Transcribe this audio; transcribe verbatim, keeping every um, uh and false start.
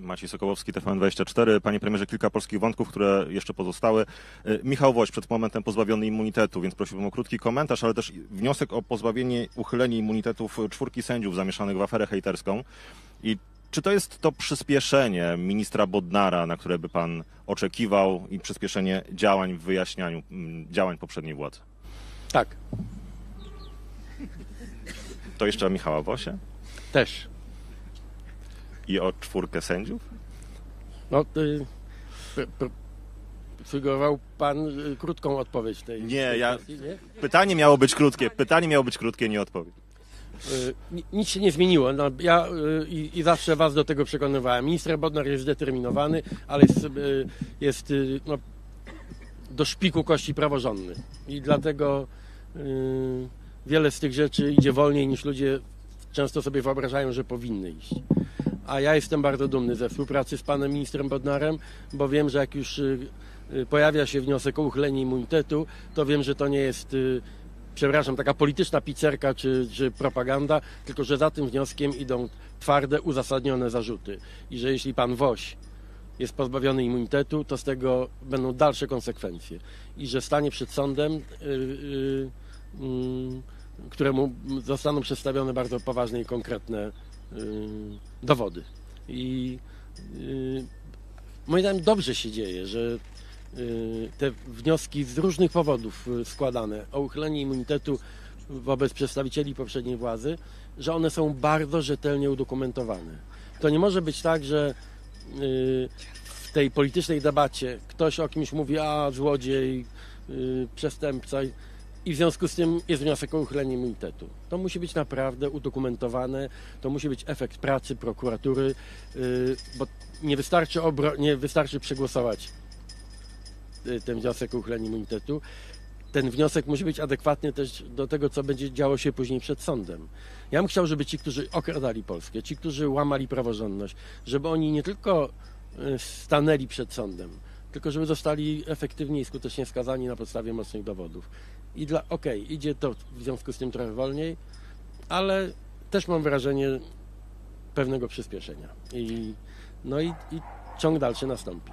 Maciej Sokolowski, T V N dwadzieścia cztery. Panie premierze, kilka polskich wątków, które jeszcze pozostały. Michał Woś przed momentem pozbawiony immunitetu, więc prosiłbym o krótki komentarz, ale też wniosek o pozbawienie, uchylenie immunitetów czwórki sędziów zamieszanych w aferę hejterską. I czy to jest to przyspieszenie ministra Bodnara, na które by pan oczekiwał, i przyspieszenie działań w wyjaśnianiu działań poprzedniej władzy? Tak. To jeszcze o Michała Wosia? Też. I o czwórkę sędziów? No, ty, p, p, sugerował pan krótką odpowiedź w tej, nie, tej ja, kwestii, nie? Pytanie miało być krótkie, pytanie miało być krótkie, nie odpowiedź. Y, nic się nie zmieniło. No, ja y, i zawsze was do tego przekonywałem. Minister Bodnar jest zdeterminowany, ale jest, y, jest y, no, do szpiku kości praworządny. I dlatego y, wiele z tych rzeczy idzie wolniej, niż ludzie często sobie wyobrażają, że powinny iść. A ja jestem bardzo dumny ze współpracy z panem ministrem Bodnarem, bo wiem, że jak już pojawia się wniosek o uchylenie immunitetu, to wiem, że to nie jest, przepraszam, taka polityczna picerka czy, czy propaganda, tylko że za tym wnioskiem idą twarde, uzasadnione zarzuty. I że jeśli pan Woś jest pozbawiony immunitetu, to z tego będą dalsze konsekwencje. I że stanie przed sądem, yy, yy, yy, któremu zostaną przedstawione bardzo poważne i konkretne yy, dowody. I yy, moim zdaniem dobrze się dzieje, że yy, te wnioski z różnych powodów składane o uchylenie immunitetu wobec przedstawicieli poprzedniej władzy, że one są bardzo rzetelnie udokumentowane. To nie może być tak, że yy, w tej politycznej debacie ktoś o kimś mówi, a złodziej, yy, przestępca, i w związku z tym jest wniosek o uchylenie immunitetu. To musi być naprawdę udokumentowane, to musi być efekt pracy prokuratury, yy, bo nie wystarczy, nie wystarczy przegłosować yy, ten wniosek o uchylenie immunitetu. Ten wniosek musi być adekwatny też do tego, co będzie działo się później przed sądem. Ja bym chciał, żeby ci, którzy okradali Polskę, ci, którzy łamali praworządność, żeby oni nie tylko yy, stanęli przed sądem, tylko żeby zostali efektywnie i skutecznie skazani na podstawie mocnych dowodów. I dla, okej, okay, idzie to w związku z tym trochę wolniej, ale też mam wrażenie pewnego przyspieszenia. I, no i, i ciąg dalszy nastąpi.